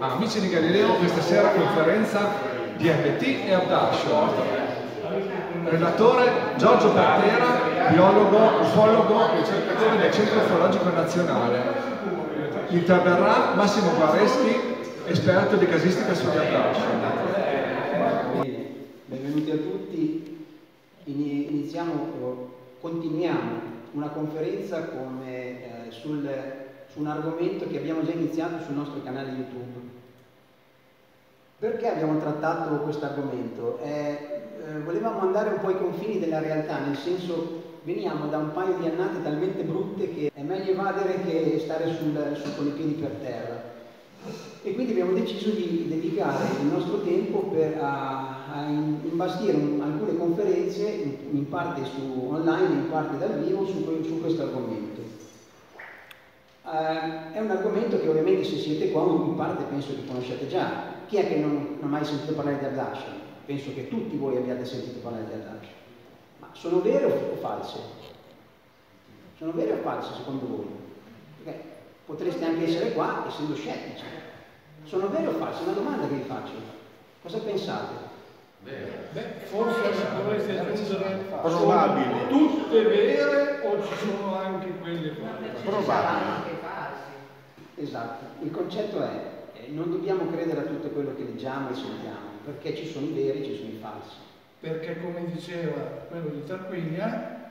Amici di Galileo, questa sera conferenza DMT e Ardash. Relatore Giorgio Pattera, biologo, ufologo, ricercatore del Centro Ufologico Nazionale. Interverrà Massimo Guareschi, esperto di casistica sugli Ardash. Benvenuti a tutti. Continuiamo una conferenza su un argomento che abbiamo già iniziato sul nostro canale YouTube. Perché abbiamo trattato questo argomento? Volevamo andare un po' ai confini della realtà, nel senso veniamo da un paio di annate talmente brutte che è meglio evadere che stare con i piedi per terra. E quindi abbiamo deciso di dedicare il nostro tempo a imbastire alcune conferenze, in parte online, in parte dal vivo, su questo argomento. È un argomento che ovviamente, se siete qua, in parte penso che conosciate già. Chi è che non ha mai sentito parlare di Ardash? Penso che tutti voi abbiate sentito parlare di Ardash. Ma sono vere o false? Sono vere o false secondo voi? Perché potreste anche essere qua essendo scettici. Sono vere o false? È una domanda che vi faccio. Cosa pensate? Beh, forse dovreste aggiungere probabile. Tutte vere o ci sono anche quelle false? Probabile. Esatto, il concetto è non dobbiamo credere a tutto quello che leggiamo e sentiamo, perché ci sono i veri e ci sono i falsi. Perché, come diceva quello di Tarquiglia,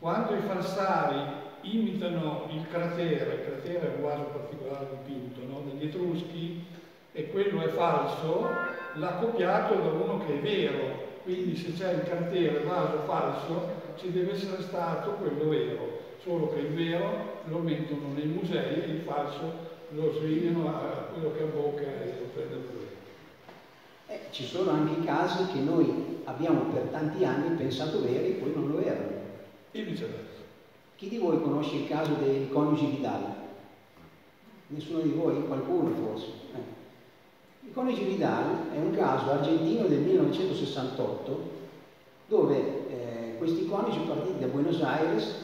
quando i falsari imitano il cratere è un vaso particolare dipinto, no? Degli Etruschi, e quello è falso, l'ha copiato da uno che è vero. Quindi se c'è il cratere vaso falso, ci deve essere stato quello vero, solo che il vero lo mettono nei musei e il falso lo svignano a quello che bocca e lo prende pure. Ci sono anche casi che noi abbiamo per tanti anni pensato veri e poi non lo erano. E viceversa. Chi di voi conosce il caso dei coniugi Vidal? Nessuno di voi? Qualcuno forse? Il coniuge Vidal è un caso argentino del 1968 dove questi coniugi partiti da Buenos Aires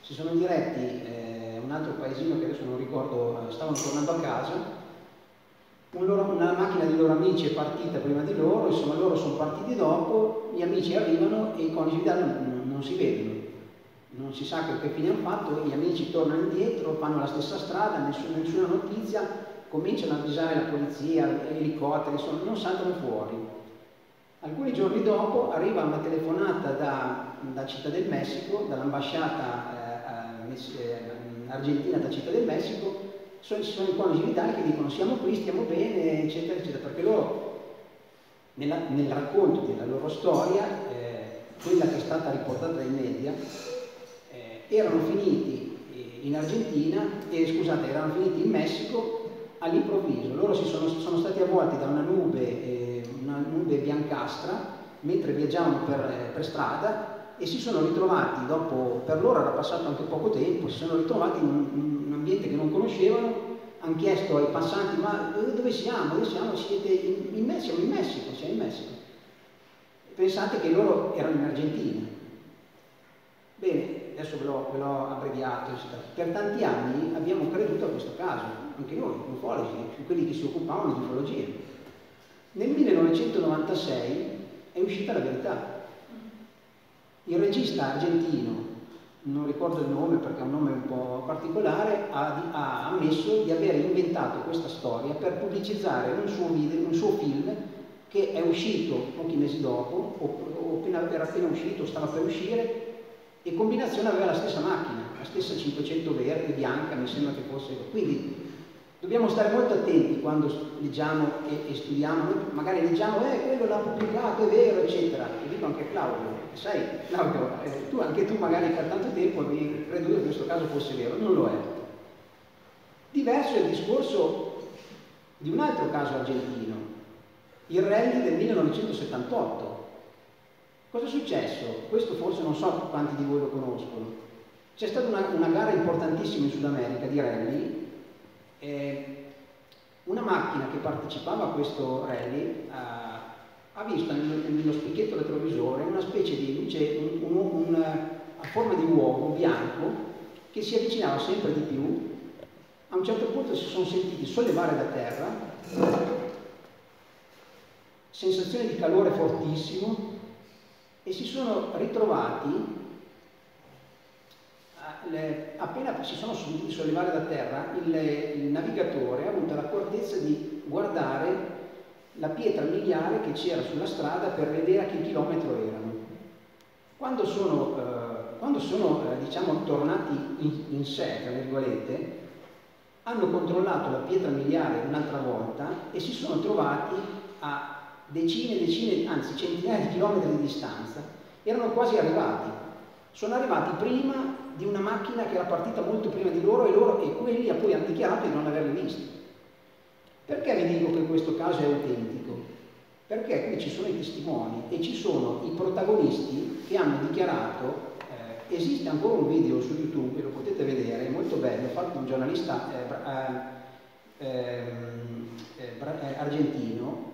si sono diretti un altro paesino che adesso non ricordo, stavano tornando a casa, una macchina dei loro amici è partita prima di loro, insomma loro sono partiti dopo, gli amici arrivano e i coniugi Vidal non si vedono, non si sa che fine hanno fatto, gli amici tornano indietro, fanno la stessa strada, nessuna notizia, cominciano a avvisare la polizia, gli elicotteri, insomma non saltano fuori. Alcuni giorni dopo arriva una telefonata da Città del Messico, dall'ambasciata argentina da Città del Messico, sono i coniugi Vidal che dicono siamo qui, stiamo bene, eccetera, eccetera, perché loro nel racconto della loro storia, quella che è stata riportata dai media, erano finiti in Argentina, scusate, erano finiti in Messico all'improvviso. Loro sono stati avvolti da una nube biancastra mentre viaggiavano per strada e si sono ritrovati dopo, per loro era passato anche poco tempo, si sono ritrovati in un ambiente che non conoscevano, hanno chiesto ai passanti ma dove siamo? Dove siamo? Siete in Messico? Siamo in Messico, siamo in Messico. Pensate che loro erano in Argentina. Bene, adesso ve l'ho abbreviato. Per tanti anni abbiamo creduto a questo caso, anche noi, ufologi, quelli che si occupavano di ufologia. Nel 1996 è uscita la verità. Il regista argentino, non ricordo il nome perché è un nome un po' particolare, ha ammesso di aver inventato questa storia per pubblicizzare un suo film che è uscito pochi mesi dopo, o era appena uscito, stava per uscire, e combinazione aveva la stessa macchina, la stessa 500 verde, bianca, mi sembra che fosse. Quindi dobbiamo stare molto attenti quando leggiamo e studiamo, noi magari leggiamo, quello l'ha pubblicato, è vero, eccetera. E dico anche a Claudio, sai, Claudio, anche tu magari per tanto tempo avevi creduto che questo caso fosse vero, non lo è. Diverso è il discorso di un altro caso argentino, il rally del 1978. Cosa è successo? Questo forse non so quanti di voi lo conoscono. C'è stata una gara importantissima in Sud America di rally. Una macchina che partecipava a questo rally ha visto nello specchietto retrovisore una specie di luce a forma di uovo bianco che si avvicinava sempre di più. A un certo punto si sono sentiti sollevare da terra sensazione di calore fortissimo e si sono ritrovati, appena si sono sentiti sollevare da terra, il navigatore ha avuto l'accortezza di guardare la pietra miliare che c'era sulla strada per vedere a che chilometro erano. Quando sono diciamo, tornati in sé, tra virgolette, hanno controllato la pietra miliare un'altra volta e si sono trovati a decine e decine, anzi centinaia di chilometri di distanza. Erano quasi arrivati. Sono arrivati prima di una macchina che era partita molto prima di loro e quelli poi hanno dichiarato di non averli visti. Perché vi dico che questo caso è autentico? Perché qui ci sono i testimoni e ci sono i protagonisti che hanno dichiarato, esiste ancora un video su YouTube, lo potete vedere, è molto bello, fatto un giornalista argentino,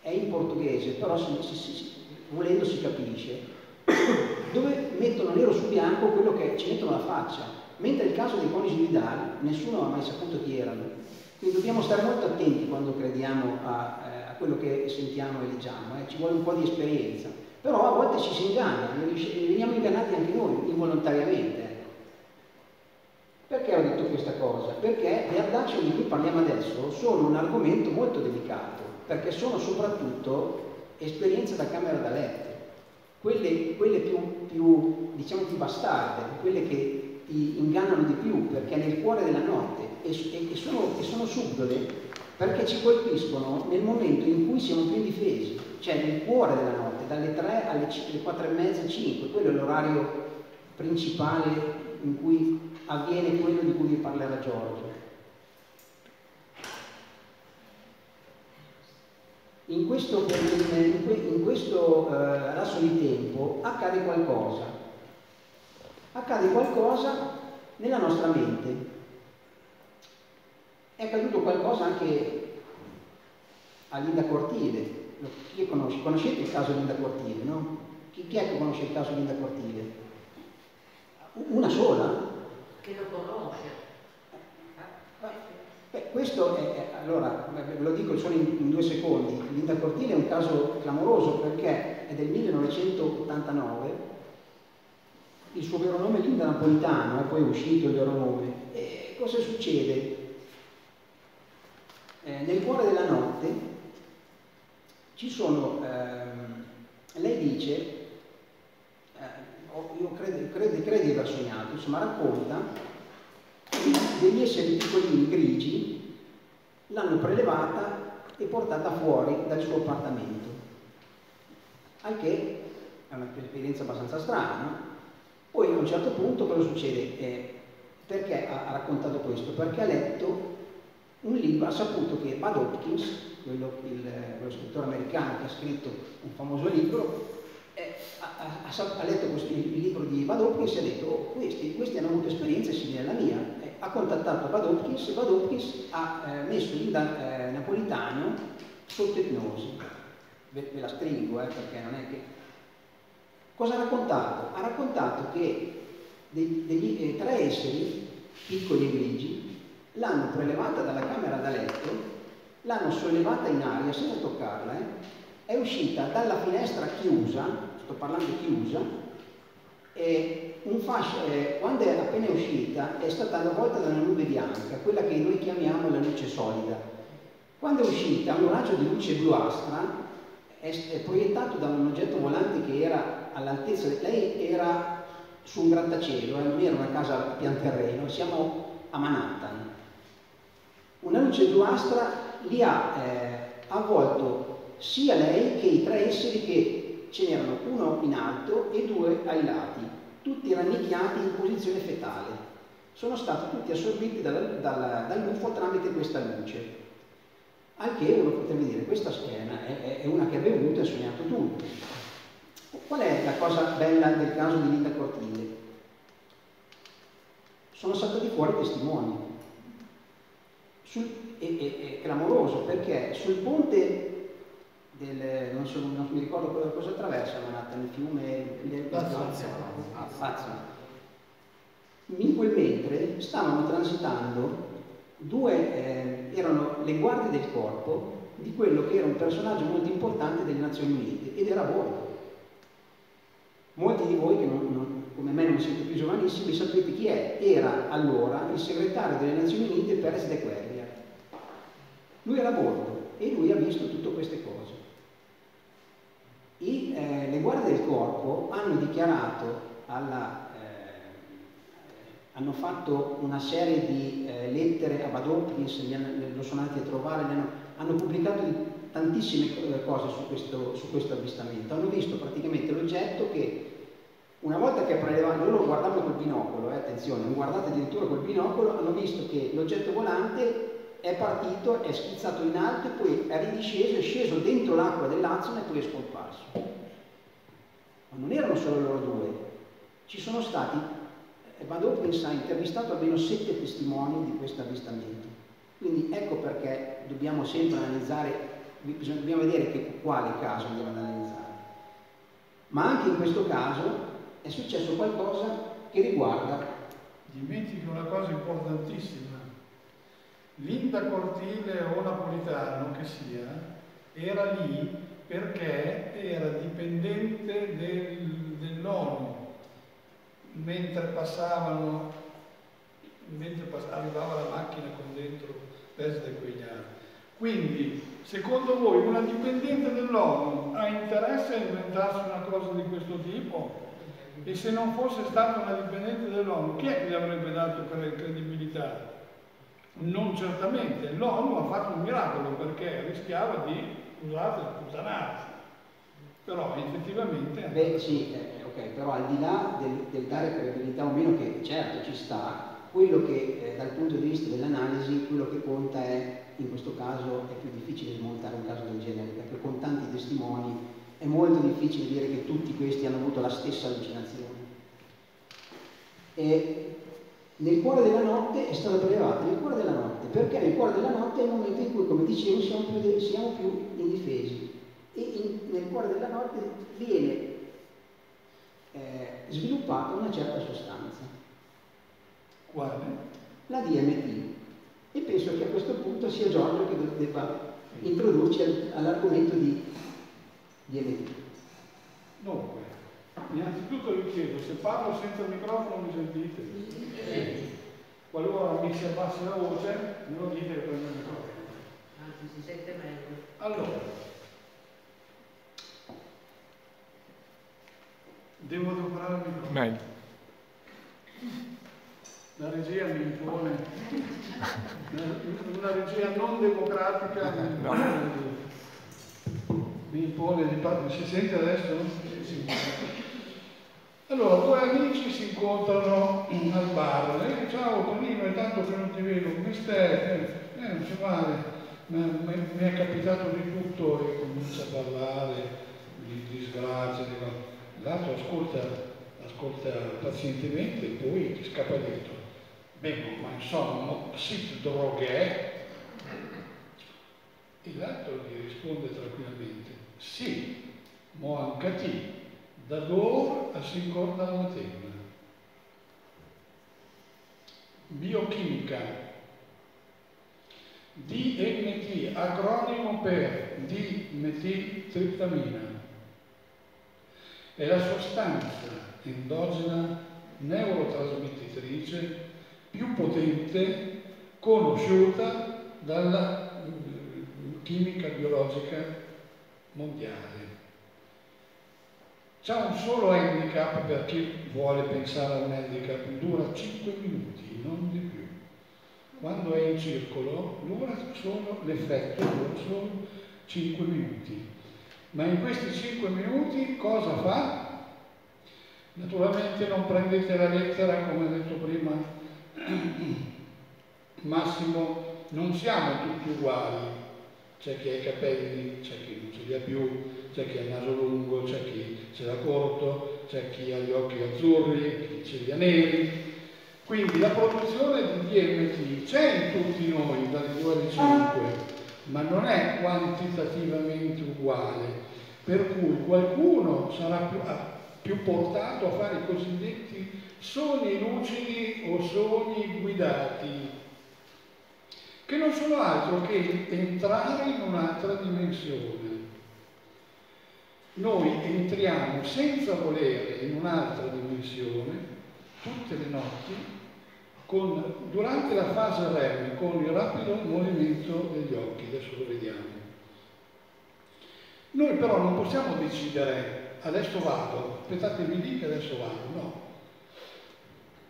è in portoghese, però volendo si capisce, dove mettono nero su bianco quello che ci mettono la faccia, mentre il caso dei coniugi Vidal nessuno ha mai saputo chi erano. Quindi dobbiamo stare molto attenti quando crediamo a quello che sentiamo e leggiamo, ci vuole un po' di esperienza. Però a volte ci si inganna, veniamo ingannati anche noi, involontariamente. Perché ho detto questa cosa? Perché le audazie di cui parliamo adesso sono un argomento molto delicato, perché sono soprattutto esperienze da camera da letto, quelle più diciamo più bastarde, quelle che ti ingannano di più, perché nel cuore della notte, e sono subdole, perché ci colpiscono nel momento in cui siamo più indifesi, cioè nel cuore della notte, dalle 3 alle 4 e mezza, 5, quello è l'orario principale in cui avviene quello di cui vi parlerà Giorgio. In questo lasso di tempo accade qualcosa nella nostra mente. È accaduto qualcosa anche a Linda Cortile. Chi conosce? Conoscete il caso di Linda Cortile, no? Chi è che conosce il caso di Linda Cortile? Una sola? Che lo conosce? Beh, questo è, allora, ve lo dico solo in 2 secondi, Linda Cortile è un caso clamoroso perché è del 1989, il suo vero nome è Linda Napolitano, poi è uscito il vero nome. E cosa succede? Nel cuore della notte ci sono, lei dice, io credo di aver sognato, insomma racconta che degli esseri piccolini grigi l'hanno prelevata e portata fuori dal suo appartamento, al che è un'esperienza abbastanza strana, no? Poi a un certo punto cosa succede? Perché ha raccontato questo? Perché ha letto un libro, ha saputo che Budd Hopkins, quello scrittore americano che ha scritto un famoso libro, ha letto il libro di Budd Hopkins e ha detto, oh, questi hanno avuto esperienze simili alla mia. Ha contattato Budd Hopkins e Budd Hopkins ha messo Linda Napolitano sotto ipnosi. Ve la stringo, perché non è che... Cosa ha raccontato? Ha raccontato che degli 3 esseri, piccoli e grigi, l'hanno prelevata dalla camera da letto, l'hanno sollevata in aria senza toccarla, è uscita dalla finestra chiusa, sto parlando chiusa, e un fascio, quando è appena uscita è stata avvolta da una nube bianca, quella che noi chiamiamo la luce solida. Quando è uscita un raggio di luce bluastra è proiettato da un oggetto volante che era all'altezza, lei era su un grattacielo, non era una casa a pianterreno, siamo a Manhattan. Una luce bluastra li ha avvolto sia lei che i 3 esseri, che ce n'erano uno in alto e 2 ai lati, tutti rannicchiati in posizione fetale. Sono stati tutti assorbiti dall'UFO tramite questa luce. Anche uno potrebbe dire, questa scena è una che ha bevuto e ha sognato tutto. Qual è la cosa bella del caso di Linda Cortile? Sono saltati fuori testimoni. È clamoroso perché sul ponte del non mi ricordo cosa attraversa Manhattan, il fiume Pazzo. In quel mentre stavano transitando erano le guardie del corpo di di quello che era un personaggio molto importante delle Nazioni Unite, ed era voi. Molti di voi che come me non siete più giovanissimi sapete chi è. Era allora il segretario delle Nazioni Unite Pérez de Cuéllar. Lui era bordo e lui ha visto tutte queste cose. E, le guardie del corpo hanno dichiarato hanno fatto una serie di lettere a Budd Hopkins, lo sono andati a trovare, hanno pubblicato tantissime cose su questo avvistamento. Hanno visto praticamente l'oggetto che una volta che prelevavano, loro guardavano col binocolo, attenzione, non guardate addirittura col binocolo, hanno visto che l'oggetto volante è partito, è schizzato in alto, poi è ridisceso, è sceso dentro l'acqua dell'Hudson e poi è scomparso. Ma non erano solo loro due, ci sono stati... Budd Hopkins ha intervistato almeno 7 testimoni di questo avvistamento. Quindi ecco perché dobbiamo sempre analizzare, dobbiamo vedere quale caso andiamo ad analizzare. Ma anche in questo caso è successo qualcosa che riguarda... Dimentico una cosa importantissima. Linda Cortile o Napolitano che sia, era lì perché era dipendente dell'ONU. Mentre arrivava la macchina con dentro Pérez de Cuéllar. Quindi, secondo voi, una dipendente dell'ONU ha interesse a inventarsi una cosa di questo tipo? E se non fosse stata una dipendente dell'ONU, chi è che gli avrebbe dato credibilità? Non certamente. L'ONU ha fatto un miracolo perché rischiava di, scusate, sputanarsi. Però effettivamente... Beh, sì, ok, però al di là del dare credibilità o meno, che certo ci sta, quello che dal punto di vista dell'analisi, quello che conta è, in questo caso è più difficile smontare un caso del genere, perché con tanti testimoni è molto difficile dire che tutti questi hanno avuto la stessa allucinazione. E nel cuore della notte è stato prelevato, nel cuore della notte, perché nel cuore della notte è il momento in cui, come dicevo, siamo più indifesi. E nel cuore della notte viene sviluppata una certa sostanza. Quale? La DMT. E penso che a questo punto sia Giorgio che debba introdurci all'argomento di DMT. Dunque, innanzitutto vi chiedo, se parlo senza microfono mi sentite? Sì. Qualora mi si abbassi la voce, non dite che prendo il microfono. Anzi, si sente meglio. Allora, devo adoperarmi meglio. La regia mi impone una regia non democratica, mi impone di parlare. Si sente adesso? Sì. Allora, due amici si incontrano al bar. Ciao Tonino, è tanto che non ti vedo, come stai? Non c'è male, mi è capitato di tutto, e comincia a parlare di sgrazie, di cose. L'altro ascolta pazientemente e poi ti scappa dentro. Beh, ma insomma, sit droghè? E l'altro gli risponde tranquillamente, sì, mo anche ti, da d'ora si incorda la tema. Biochimica, DMT, acronimo per dimetiltriptamina. È la sostanza endogena neurotrasmettitrice più potente conosciuta dalla chimica biologica mondiale. C'è un solo handicap per chi vuole pensare a un handicap, dura 5 minuti, non di più. Quando è in circolo, l'effetto dura solo 5 minuti. Ma in questi 5 minuti cosa fa? Naturalmente non prendete la lettera, come detto prima Massimo, non siamo tutti uguali. C'è chi ha i capelli, c'è chi non ce li ha più, c'è chi ha il naso lungo, c'è chi ce l'ha corto, c'è chi ha gli occhi azzurri, chi ce li ha neri. Quindi la produzione di DMT c'è in tutti noi, dalle 2 alle 5. Ma non è quantitativamente uguale, per cui qualcuno sarà più portato a fare i cosiddetti sogni lucidi o sogni guidati, che non sono altro che entrare in un'altra dimensione. Noi entriamo senza volere in un'altra dimensione tutte le notti durante la fase REM con il rapido movimento degli occhi. Adesso lo vediamo. Noi però non possiamo decidere adesso vado, aspettatevi lì che adesso vado, no.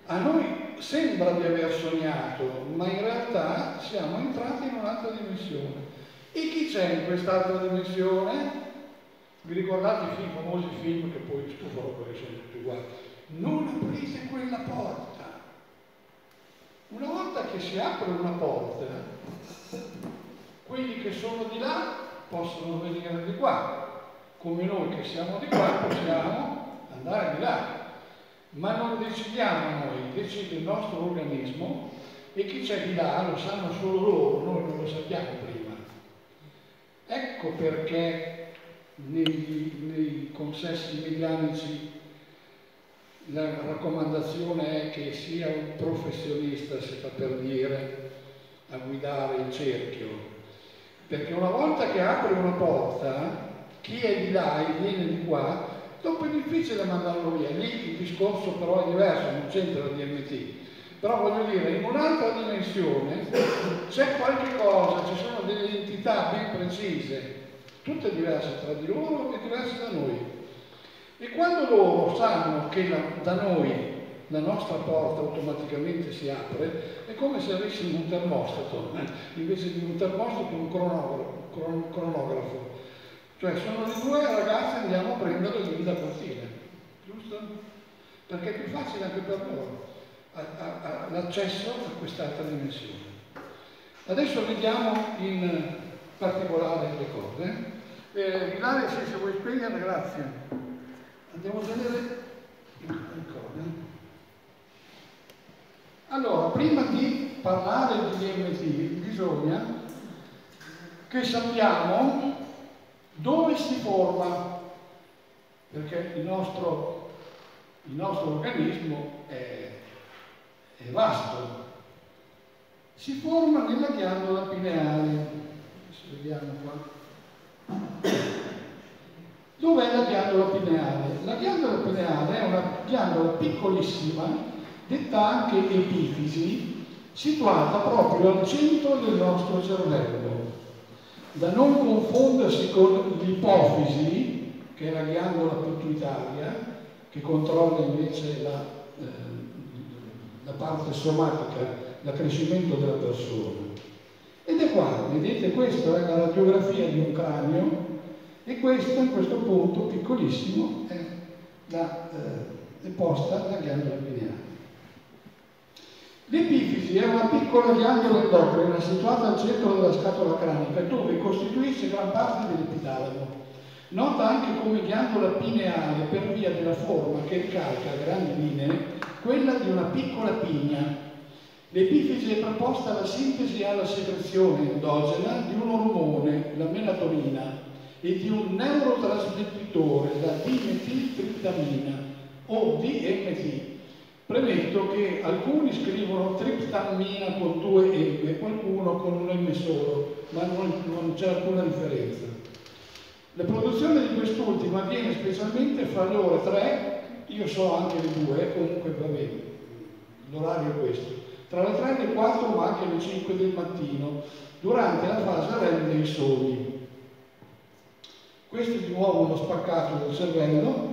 A noi sembra di aver sognato, ma in realtà siamo entrati in un'altra dimensione. E chi c'è in quest'altra dimensione? Vi ricordate i film, famosi film che poi stufano perché sono tutti uguali? Non aprite quella porta. Una volta che si apre una porta, quelli che sono di là possono venire di qua, come noi che siamo di qua possiamo andare di là. Ma non decidiamo noi, decide il nostro organismo, e chi c'è di là lo sanno solo loro, noi non lo sappiamo prima. Ecco perché nei consessi medianici la raccomandazione è che sia un professionista, si fa per dire, a guidare il cerchio, perché una volta che apre una porta chi è di là e viene di qua dopo è difficile mandarlo via. Lì il discorso però è diverso, non c'entra il DMT, però voglio dire, in un'altra dimensione c'è qualche cosa, ci sono delle entità ben precise, tutte diverse tra di loro e diverse da noi. E quando loro sanno che da noi la nostra porta automaticamente si apre, è come se avessimo un termostato, invece di un termostato un cronografo. Cioè sono le due ragazze, andiamo a prendere Linda Cortile, giusto? Perché è più facile anche per loro l'accesso a quest'altra dimensione. Adesso vediamo in particolare le cose. Milare, se vuoi spiegare, grazie. Andiamo a vedere le cose. Allora, prima di parlare di DMT bisogna che sappiamo dove si forma, perché il nostro organismo è vasto. Si forma nella ghiandola pineale. Vediamo qua. Dov'è la ghiandola pineale? La ghiandola pineale è una ghiandola piccolissima, detta anche epifisi, situata proprio al centro del nostro cervello, da non confondersi con l'ipofisi, che è la ghiandola pituitaria, che controlla invece la parte somatica, l'accrescimento della persona. Ed è qua, vedete, questa è la radiografia di un cranio, e questa, in questo punto piccolissimo, è posta la ghiandola pineale. L'epifisi è una piccola ghiandola endocrina situata al centro della scatola cranica, dove costituisce gran parte dell'epitalamo. Nota anche come ghiandola pineale per via della forma che ricalca a grandi linee quella di una piccola pigna. L'epifisi è preposta alla sintesi e alla secrezione endogena di un ormone, la melatonina, e di un neurotrasmettitore, la dimetiltriptamina o DMT. Premetto che alcuni scrivono triptamina con 2 M, qualcuno con 1 M solo, ma non c'è alcuna differenza. La produzione di quest'ultima avviene specialmente fra le ore 3, io so anche le 2, comunque va bene, l'orario è questo, tra le 3 e le 4 ma anche alle 5 del mattino, durante la fase REM dei sogni. Questo è di nuovo uno spaccato del cervello,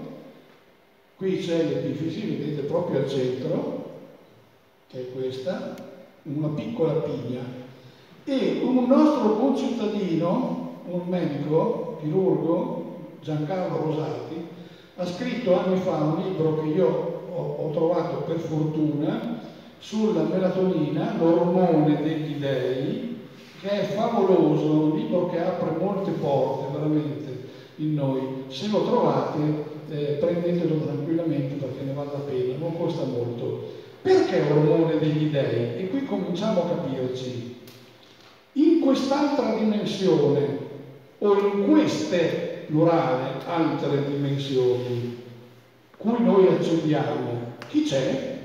qui c'è l'epifisi, vedete proprio al centro, che è questa, una piccola pigna, e un nostro concittadino, un medico, chirurgo, Giancarlo Rosati, ha scritto anni fa un libro che io ho trovato per fortuna, sulla melatonina, l'ormone degli dèi, che è favoloso, un libro che apre molte porte veramente in noi. Se lo trovate prendetelo tranquillamente perché ne vale la pena, non costa molto. Perché l'ormone degli dèi? E qui cominciamo a capirci. In quest'altra dimensione, o in queste, plurale, altre dimensioni, cui noi accediamo, chi c'è?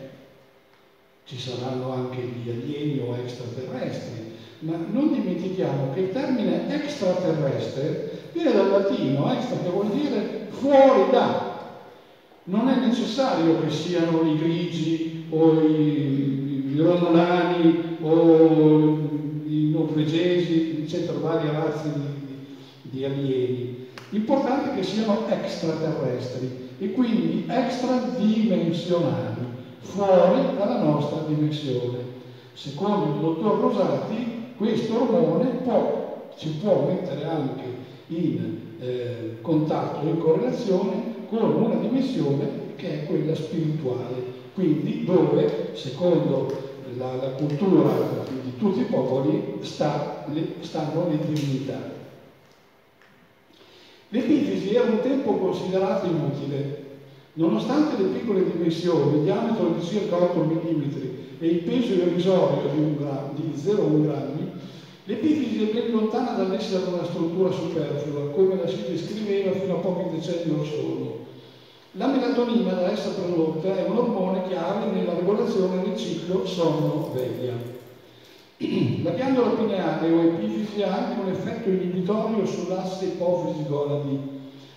ci saranno anche gli alieni o extraterrestri, ma non dimentichiamo che il termine extraterrestre viene dal latino extra, che vuol dire fuori da. Non è necessario che siano i grigi o i romolani o i norvegesi, eccetera, varie razze di alieni. L'importante è che siano extraterrestri e quindi extradimensionali, fuori dalla nostra dimensione. Secondo il dottor Rosati, questo ormone ci può mettere anche in contatto, in correlazione con una dimensione che è quella spirituale, quindi dove, secondo la cultura di tutti i popoli, stanno le divinità. L'epifisi era un tempo considerato inutile. Nonostante le piccole dimensioni, il diametro di circa 8 mm e il peso irrisorio di 0,1 grammi, l'epifisi è ben lontana dall'essere una struttura superflua, come la si descriveva fino a pochi decenni or sono. La melatonina da essa prodotta è un ormone chiave nella regolazione del ciclo sonno-veglia. La ghiandola pineale o epifisi ha anche un effetto inibitorio sull'asse ipofisi-gonadi.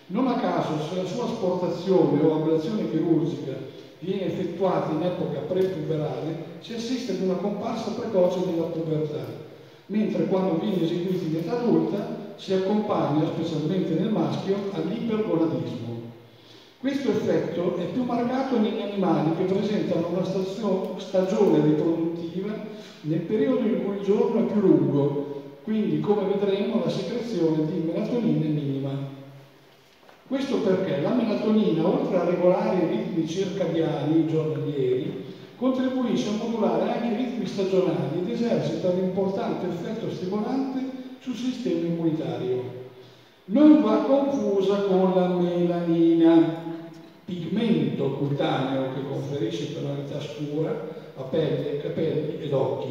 Non a caso, se la sua asportazione o ablazione chirurgica viene effettuata in epoca prepuberale, si assiste ad una comparsa precoce della pubertà, mentre quando viene eseguito in età adulta si accompagna, specialmente nel maschio, all'ipergonadismo. Questo effetto è più marcato negli animali che presentano una stagione riproduttiva nel periodo in cui il giorno è più lungo, quindi, come vedremo, la secrezione di melatonina è minima. Questo perché la melatonina, oltre a regolare i ritmi circadiani giornalieri, contribuisce a modulare anche i ritmi stagionali ed esercita un importante effetto stimolante sul sistema immunitario. Non va confusa con la melanina, pigmento cutaneo che conferisce tonalità scura a pelle, capelli ed occhi.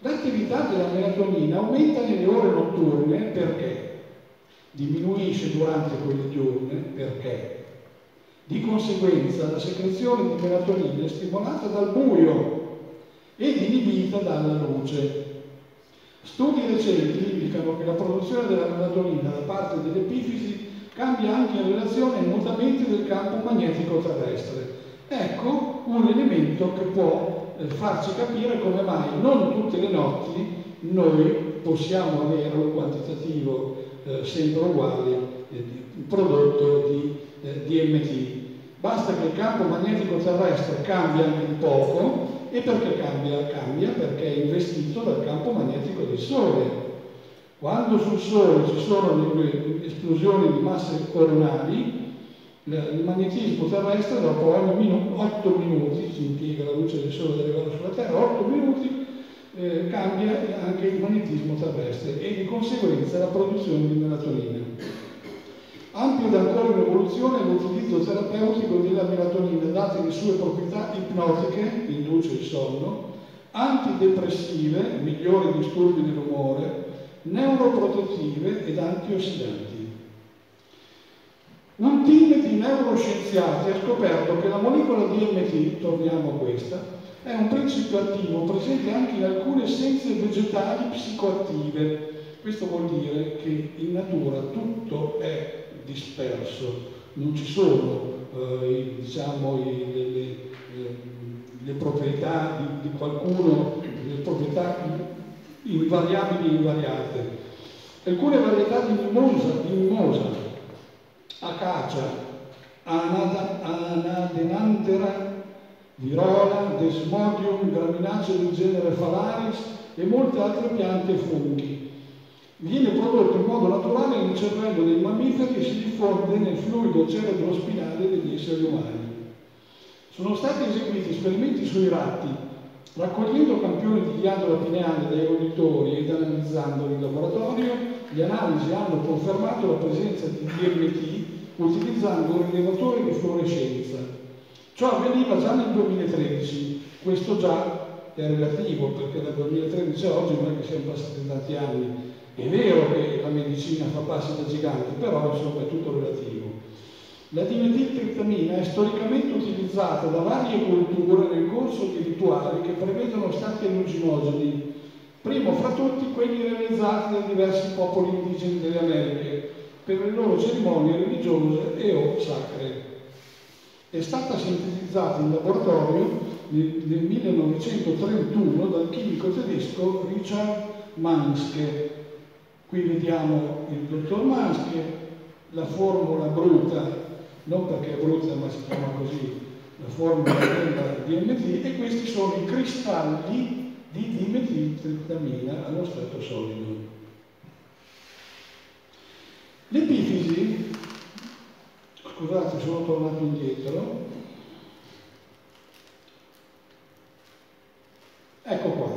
L'attività della melatonina aumenta nelle ore notturne perché diminuisce durante quelle diurne perché di conseguenza la secrezione di melatonina è stimolata dal buio ed inibita dalla luce. Studi recenti indicano che la produzione della melatonina da parte dell'epifisi cambia anche in relazione ai mutamenti del campo magnetico terrestre. Ecco un elemento che può farci capire come mai non tutte le notti noi possiamo avere un quantitativo sempre uguale prodotto di DMT. Basta che il campo magnetico terrestre cambia anche di poco. E perché cambia? Cambia perché è investito dal campo magnetico del Sole. Quando sul Sole ci sono le esplosioni di masse coronali, il magnetismo terrestre dopo ogni 8 minuti, si impiega la luce del Sole ad arrivare sulla Terra, 8 minuti cambia anche il magnetismo terrestre e di conseguenza la produzione di melatonina. Ampio ed ancora in evoluzione è l'utilizzo terapeutico della melatonina, date le sue proprietà ipnotiche, induce il sonno, antidepressive, migliori disturbi dell'umore, neuroprotettive ed antiossidanti. Un team di neuroscienziati ha scoperto che la molecola DMT, torniamo a questa, è un principio attivo presente anche in alcune essenze vegetali psicoattive. Questo vuol dire che in natura tutto è disperso, non ci sono le proprietà di qualcuno, le proprietà invariabili e invariate. Alcune varietà di mimosa, acacia, Anadenanthera, Virola, Desmodium, graminacee del genere Falaris e molte altre piante e funghi. Viene prodotto in modo naturale nel cervello dei mammiferi e si diffonde nel fluido cerebrospinale degli esseri umani. Sono stati eseguiti esperimenti sui ratti, raccogliendo campioni di ghiandola pineale dai roditori ed analizzandoli in laboratorio. Le analisi hanno confermato la presenza di DMT utilizzando un rilevatore di fluorescenza. Ciò avveniva già nel 2013, questo già è relativo perché dal 2013 a oggi non è che siamo passati tanti anni. È vero che la medicina fa passi da gigante, però insomma è tutto relativo. La dimetiltriptamina è storicamente utilizzata da varie culture nel corso di rituali che prevedono stati allucinogeni, primo fra tutti quelli realizzati da diversi popoli indigeni delle Americhe per le loro cerimonie religiose e o sacre. È stata sintetizzata in laboratorio nel 1931 dal chimico tedesco Richard Manske. Qui vediamo il dottor Manske, la formula bruta, non perché è brutta ma si chiama così, la formula della DMT, e questi sono i cristalli di dimetiltriptamina allo stato solido. L'epifisi, scusate sono tornato indietro, ecco qua,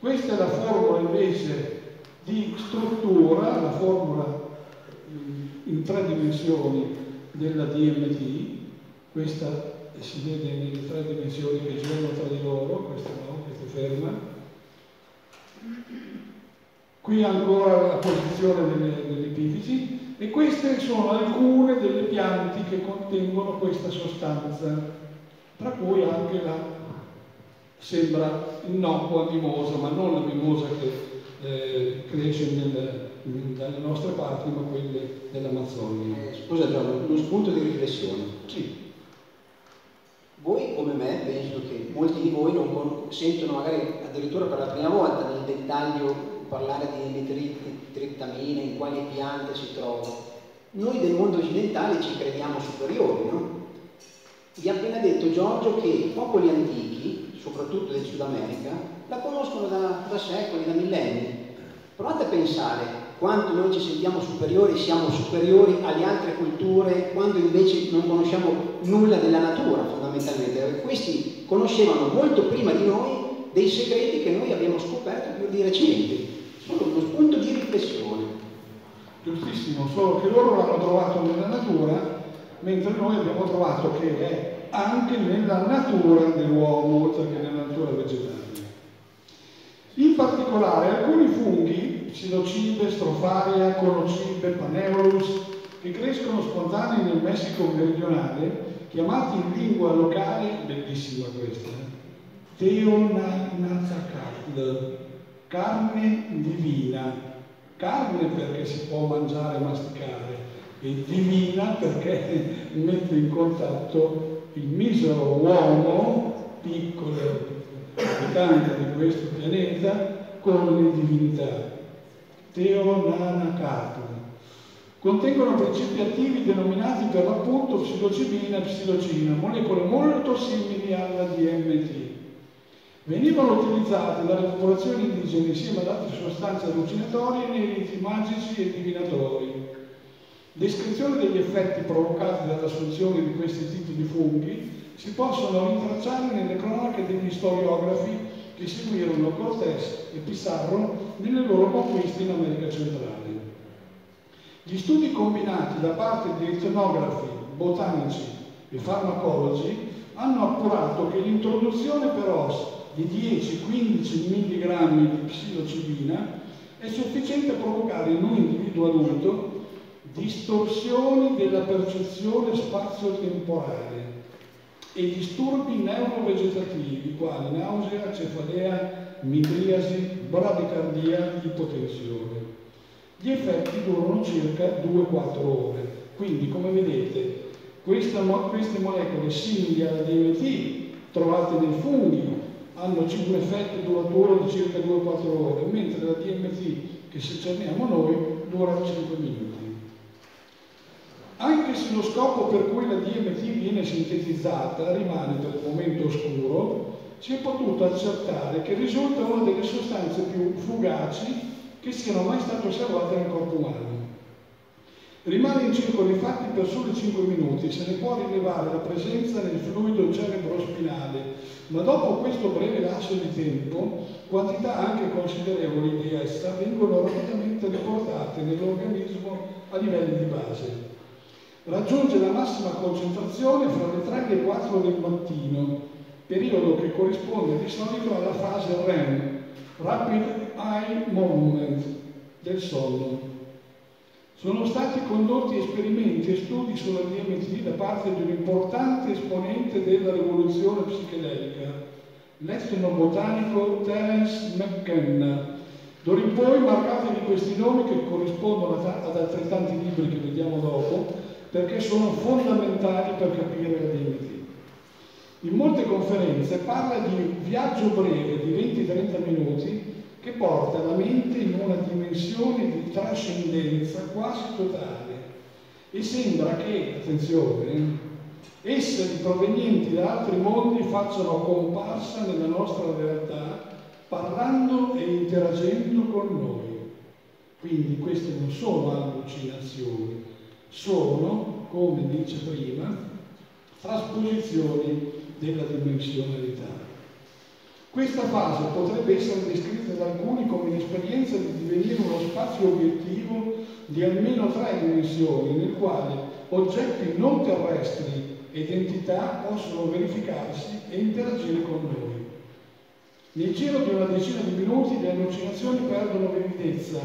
questa è la formula invece di struttura, la formula in tre dimensioni della DMT, questa si vede nelle tre dimensioni che girano tra di loro, questa no, questa è ferma. Qui ancora la posizione delle epifisi, e queste sono alcune delle piante che contengono questa sostanza, tra cui anche la, sembra innocua, mimosa, ma non la mimosa che cresce dalle nostre parti, ma quelle dell'Amazzonia. Scusa Giorgio, uno spunto di riflessione. Sì. Voi come me, penso che molti di voi non sentono magari addirittura per la prima volta nel dettaglio parlare di dimetiltriptamina, in quali piante si trovano. Noi del mondo occidentale ci crediamo superiori, no? Vi ha appena detto Giorgio che popoli antichi, soprattutto del Sud America, la conoscono da secoli, da millenni. Provate a pensare quanto noi ci sentiamo superiori, siamo superiori alle altre culture, quando invece non conosciamo nulla della natura, fondamentalmente. Questi conoscevano molto prima di noi dei segreti che noi abbiamo scoperto più di recente. Solo uno spunto di riflessione. Giustissimo, solo che loro l'hanno trovato nella natura, mentre noi abbiamo trovato che è anche nella natura dell'uomo, oltre che nella natura vegetale. In particolare alcuni funghi, psilocibe, strofaria, conocibe, paneolus, che crescono spontanei nel Messico meridionale, chiamati in lingua locale, bellissima questa, Teonanácatl, carne divina, carne perché si può mangiare e masticare, e divina perché mette in contatto il misero uomo, piccolo, abitante di questo pianeta, con le divinità. Teonanácatl. Contengono principi attivi denominati per l'appunto psilocibina e psilocina, molecole molto simili alla DMT. Venivano utilizzate dalle popolazioni indigene insieme ad altre sostanze allucinatorie nei riti magici e divinatori. Descrizione degli effetti provocati dall'assunzione di questi tipi di funghi si possono rintracciare nelle cronache degli storiografi che seguirono Cortés e Pizarro nelle loro conquiste in America centrale. Gli studi combinati da parte di etnografi, botanici e farmacologi hanno appurato che l'introduzione per os di 10-15 mg di psilocibina è sufficiente a provocare in un individuo adulto distorsioni della percezione spazio-temporale e disturbi neurovegetativi quali nausea, cefalea, midriasi, bradicardia, ipotensione. Gli effetti durano circa 2-4 ore, quindi come vedete queste molecole simili alla DMT trovate nei funghi hanno un effetto duraturo di circa 2-4 ore, mentre la DMT che scerniamo noi dura 5 minuti. Anche se lo scopo per cui la DMT viene sintetizzata rimane per il momento oscuro, si è potuto accertare che risulta una delle sostanze più fugaci che siano mai state osservate nel corpo umano. Rimane in circolo infatti per soli 5 minuti, se ne può rilevare la presenza nel fluido cerebrospinale, ma dopo questo breve lasso di tempo, quantità anche considerevoli di essa vengono rapidamente riportate nell'organismo a livelli di base. Raggiunge la massima concentrazione fra le 3 e le 4 del mattino, periodo che corrisponde di solito alla fase REM, Rapid Eye Movement, del sonno. Sono stati condotti esperimenti e studi sulla DMT da parte di un importante esponente della rivoluzione psichedelica, l'etnobotanico Terence McKenna. D'ora in poi marcatevi questi nomi che corrispondono ad altrettanti libri che vediamo dopo, perché sono fondamentali per capire la DMT. In molte conferenze parla di un viaggio breve di 20-30 minuti che porta la mente in una dimensione di trascendenza quasi totale e sembra che, attenzione, esseri provenienti da altri mondi facciano comparsa nella nostra realtà parlando e interagendo con noi. Quindi queste non sono allucinazioni, sono, come dice prima, trasposizioni della dimensionalità. Questa fase potrebbe essere descritta da alcuni come l'esperienza di divenire uno spazio obiettivo di almeno 3 dimensioni, nel quale oggetti non terrestri ed entità possono verificarsi e interagire con noi. Nel giro di una decina di minuti le allucinazioni perdono vividezza,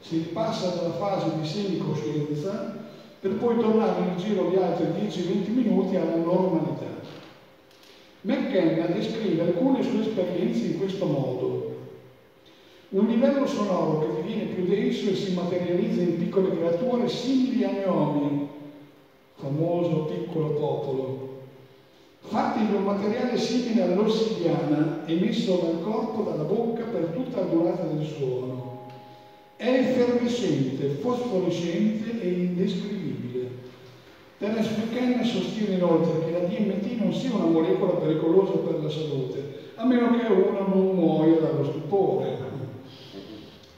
si passa dalla fase di semicoscienza per poi tornare nel giro di altri 10-20 minuti alla normalità. McKenna descrive alcune sue esperienze in questo modo. Un livello sonoro che diviene più denso e si materializza in piccole creature simili a gnomi, famoso piccolo popolo, fatti di un materiale simile all'ossidiana emesso dal corpo dalla bocca per tutta la durata del suono. È effervescente, fosforescente e indescrivibile. Terence McKenna sostiene inoltre che la DMT non sia una molecola pericolosa per la salute, a meno che una non muoia dallo stupore.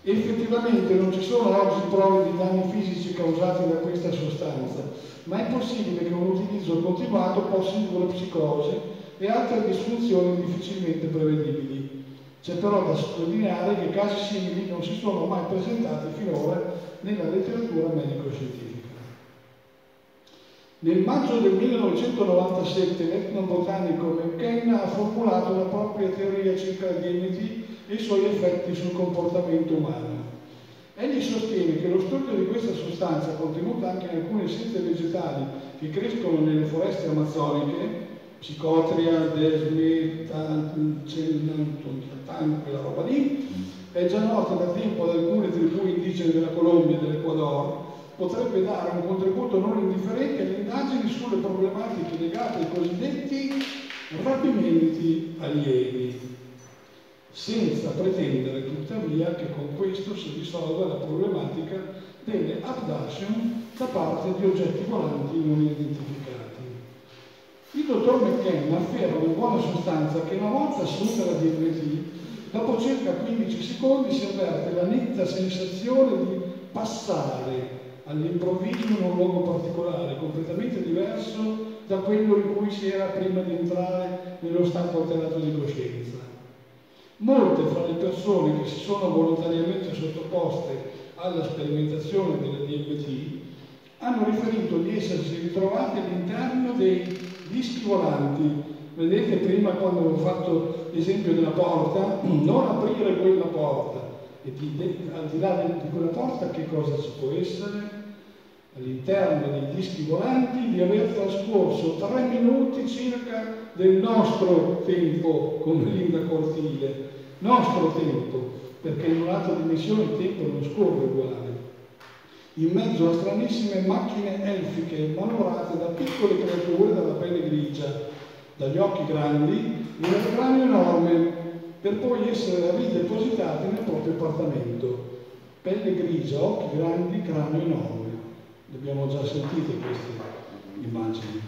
Effettivamente non ci sono oggi prove di danni fisici causati da questa sostanza, ma è possibile che un utilizzo continuato possa indurre psicosi e altre disfunzioni difficilmente prevedibili. C'è però da sottolineare che casi simili non si sono mai presentati finora nella letteratura medico-scientifica. Nel maggio del 1997 l'etnobotanico McKenna ha formulato una propria teoria circa la DMT e i suoi effetti sul comportamento umano. Egli sostiene che lo studio di questa sostanza, contenuta anche in alcune essenze vegetali che crescono nelle foreste amazzoniche, psicotria, desmodium, quella roba lì, è già nota da tempo da alcune tribù indigene della Colombia e dell'Ecuador, potrebbe dare un contributo non indifferente alle indagini sulle problematiche legate ai cosiddetti rapimenti alieni, senza pretendere tuttavia che con questo si risolva la problematica delle Ardash da parte di oggetti volanti non identificati. Il dottor McKenna afferma in buona sostanza che una volta assunta la DMT, dopo circa 15 secondi si avverte la netta sensazione di passare all'improvviso in un luogo particolare, completamente diverso da quello in cui si era prima di entrare nello stato alterato di coscienza. Molte fra le persone che si sono volontariamente sottoposte alla sperimentazione della DMT hanno riferito di essersi ritrovate all'interno dei dischi volanti. Vedete prima quando avevo fatto l'esempio della porta, non aprire quella porta. E al di là di quella porta che cosa ci può essere? All'interno dei dischi volanti di aver trascorso 3 minuti circa del nostro tempo con Linda Cortile, nostro tempo, perché in un'altra dimensione il tempo non scorre uguale, in mezzo a stranissime macchine elfiche manovrate da piccole creature dalla pelle grigia, dagli occhi grandi e dal cranio enorme, per poi essere ridepositati nel proprio appartamento. Pelle grigia, occhi grandi, cranio enorme. L'abbiamo già sentite queste immagini.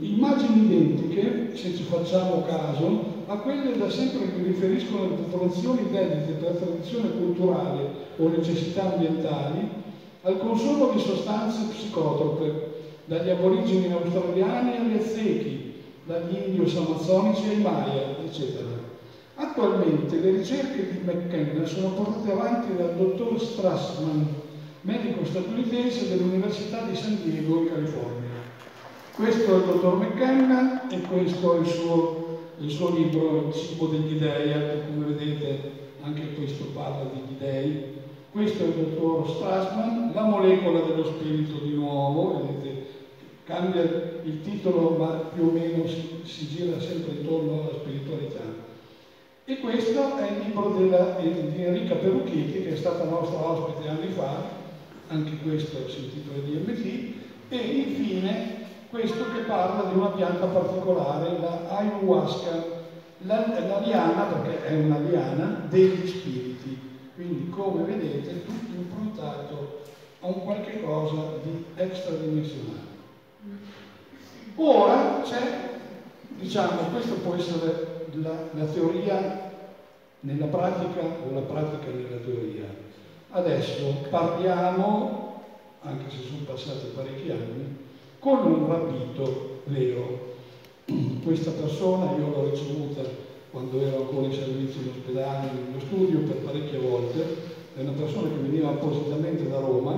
Immagini identiche, se ci facciamo caso, a quelle da sempre che riferiscono alle popolazioni dedite per tradizione culturale o necessità ambientali al consumo di sostanze psicotrope, dagli aborigeni australiani agli aztechi, dagli indios amazzonici ai Maya, eccetera. Attualmente le ricerche di McKenna sono portate avanti dal dottor Strassman, medico statunitense dell'Università di San Diego in California. Questo è il dottor McKenna e questo è il suo libro Il cibo degli dei, come vedete anche questo parla degli dèi. Questo è il dottor Strassman, La molecola dello spirito di nuovo, vedete, cambia il titolo ma più o meno si gira sempre intorno alla spiritualità. E questo è il libro di Enrica Perucchetti, che è stata nostra ospite anni fa, anche questo si intitola DMT, e infine questo che parla di una pianta particolare, la ayahuasca, la liana, perché è una liana degli spiriti, quindi come vedete è tutto improntato a un qualche cosa di extradimensionale. Ora c'è, diciamo, questo può essere la teoria nella pratica o la pratica nella teoria. Adesso parliamo, anche se sono passati parecchi anni, con un rapito vero. Questa persona io l'ho ricevuta quando ero ancora in servizio in ospedale, nel mio studio, per parecchie volte. È una persona che veniva appositamente da Roma,